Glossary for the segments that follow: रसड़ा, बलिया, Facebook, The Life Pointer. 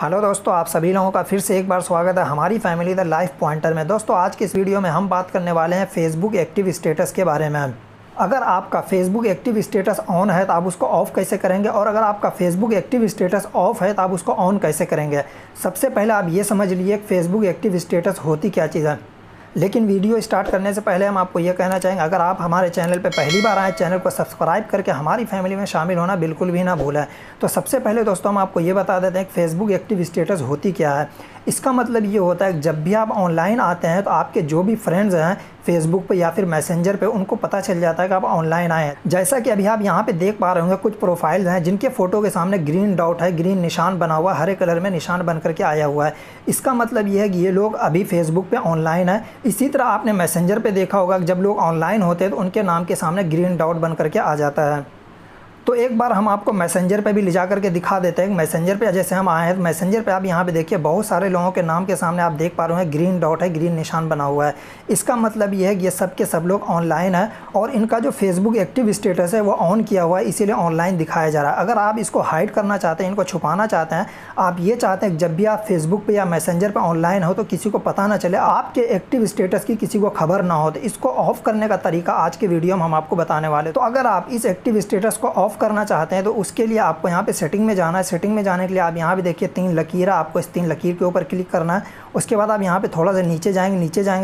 Hello दोस्तों, आप सभी लोगों का फिर से एक बार स्वागत है हमारी फैमिली द लाइफ पॉइंटर में। दोस्तों, आज की इस वीडियो में हम बात करने वाले हैं फेसबुक एक्टिव स्टेटस के बारे में। अगर आपका फेसबुक एक्टिव स्टेटस ऑन है तो आप उसको ऑफ़ कैसे करेंगे, और अगर आपका फेसबुक एक्टिव स्टेटस ऑफ है तो आप उसको ऑन कैसे करेंगे। सबसे पहले आप ये समझ लीजिए फेसबुक एक्टिव स्टेटस होती क्या चीज़ है। लेकिन वीडियो स्टार्ट करने से पहले हम आपको ये कहना चाहेंगे, अगर आप हमारे चैनल पर पहली बार आए, चैनल को सब्सक्राइब करके हमारी फैमिली में शामिल होना बिल्कुल भी ना भूलें। तो सबसे पहले दोस्तों हम आपको ये बता देते हैं कि फेसबुक एक्टिव स्टेटस होती क्या है। इसका मतलब ये होता है कि जब भी आप ऑनलाइन आते हैं तो आपके जो भी फ्रेंड्स हैं फेसबुक पर या फिर मैसेंजर पे, उनको पता चल जाता है कि आप ऑनलाइन आए हैं। जैसा कि अभी आप यहाँ पे देख पा रहे होंगे, कुछ प्रोफाइल्स हैं जिनके फ़ोटो के सामने ग्रीन डॉट है, ग्रीन निशान बना हुआ, हरे कलर में निशान बन करके आया हुआ है। इसका मतलब ये है कि ये लोग अभी फेसबुक पे ऑनलाइन है। इसी तरह आपने मैसेंजर पे देखा होगा कि जब लोग ऑनलाइन होते हैं तो उनके नाम के सामने ग्रीन डॉट बन करके आ जाता है। तो एक बार हम आपको मैसेंजर पे भी ले जा करके दिखा देते हैं। मैसेंजर पे जैसे हम आए हैं तो मैसेंजर पे आप यहाँ पे देखिए, बहुत सारे लोगों के नाम के सामने आप देख पा रहे हैं ग्रीन डॉट है, ग्रीन निशान बना हुआ है। इसका मतलब ये है कि ये सब के सब लोग ऑनलाइन है और इनका जो फेसबुक एक्टिव स्टेटस है वो ऑन किया हुआ है, इसीलिए ऑनलाइन दिखाया जा रहा है। अगर आप इसको हाइड करना चाहते हैं, इनको छुपाना चाहते हैं, आप ये चाहते हैं कि जब भी आप फेसबुक पर या मैसेंजर पर ऑनलाइन हो तो किसी को पता ना चले, आपके एक्टिव स्टेटस की किसी को खबर ना हो, तो इसको ऑफ करने का तरीका आज के वीडियो में हम आपको बताने वाले। तो अगर आप इस एक्टिव स्टेटस को ऑफ करना चाहते हैं तो उसके लिए आपको यहाँ पे सेटिंग में जाना है। सेटिंग में जाने के लिए आप यहाँ पे देखिए तीन लकीर है, आपको इस तीन लकीर के ऊपर क्लिक करना है। उसके बाद आप यहाँ पे थोड़ा सा नीचे जाएंगे,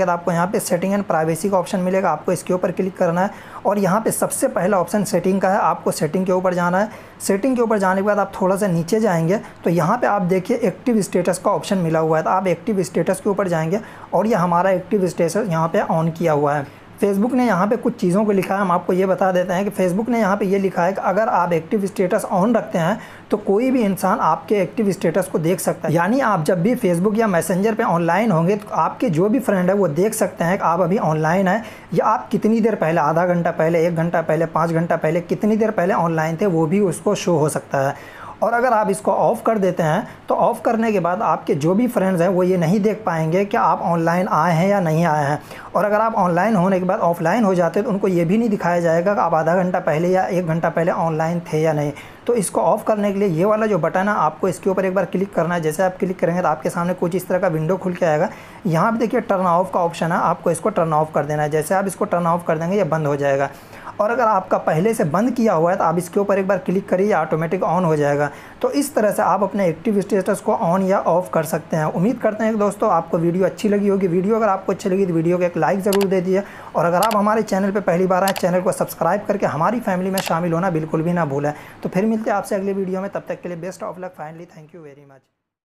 तो आपको यहाँ पे सेटिंग एंड प्राइवेसी का ऑप्शन मिलेगा, आपको इसके ऊपर क्लिक करना है। और यहाँ पे सबसे पहला ऑप्शन सेटिंग का है, आपको सेटिंग के ऊपर जाना है। सेटिंग के ऊपर जाने के बाद आप थोड़ा सा नीचे जाएंगे तो यहाँ पे आप देखिए एक्टिव स्टेटस का ऑप्शन मिला हुआ है, तो आप एक्टिव स्टेटस के ऊपर जाएंगे और ये हमारा एक्टिव स्टेटस यहाँ पे ऑन किया हुआ है। फेसबुक ने यहाँ पे कुछ चीज़ों को लिखा है, हम आपको ये बता देते हैं कि फेसबुक ने यहाँ पे ये लिखा है कि अगर आप एक्टिव स्टेटस ऑन रखते हैं तो कोई भी इंसान आपके एक्टिव स्टेटस को देख सकता है। यानी आप जब भी फेसबुक या मैसेंजर पे ऑनलाइन होंगे तो आपके जो भी फ्रेंड है वो देख सकते हैं कि आप अभी ऑनलाइन हैं, या आप कितनी देर पहले, आधा घंटा पहले, एक घंटा पहले, 5 घंटा पहले, कितनी देर पहले ऑनलाइन थे, वो भी उसको शो हो सकता है। और अगर आप इसको ऑफ़ कर देते हैं तो ऑफ़ करने के बाद आपके जो भी फ्रेंड्स हैं वो ये नहीं देख पाएंगे कि आप ऑनलाइन आए हैं या नहीं आए हैं। और अगर आप ऑनलाइन होने के बाद ऑफ़लाइन हो जाते हैं तो उनको ये भी नहीं दिखाया जाएगा कि आप आधा घंटा पहले या 1 घंटा पहले ऑनलाइन थे या नहीं। तो इसको ऑफ़ करने के लिए ये वाला जो बटन है, आपको इसके ऊपर एक बार क्लिक करना है। जैसे आप क्लिक करेंगे तो आपके सामने कुछ इस तरह का विंडो खुल के आएगा। यहाँ पर देखिए टर्न ऑफ़ का ऑप्शन है, आपको इसको टर्न ऑफ़ कर देना है। जैसे आप इसको टर्न ऑफ़ कर देंगे ये बंद हो जाएगा, और अगर आपका पहले से बंद किया हुआ है तो आप इसके ऊपर एक बार क्लिक करिए, ऑटोमेटिक ऑन हो जाएगा। तो इस तरह से आप अपने एक्टिव स्टेटस को ऑन या ऑफ़ कर सकते हैं। उम्मीद करते हैं कि दोस्तों आपको वीडियो अच्छी लगी होगी। वीडियो अगर आपको अच्छी लगी तो वीडियो को एक लाइक ज़रूर दे दीजिए, और अगर आप हमारे चैनल पर पहली बार आए, चैनल को सब्सक्राइब करके हमारी फैमिली में शामिल होना बिल्कुल भी ना भूलें। तो फिर मिलते हैं आपसे अगले वीडियो में, तब तक के लिए best of luck. Finally thank you very much.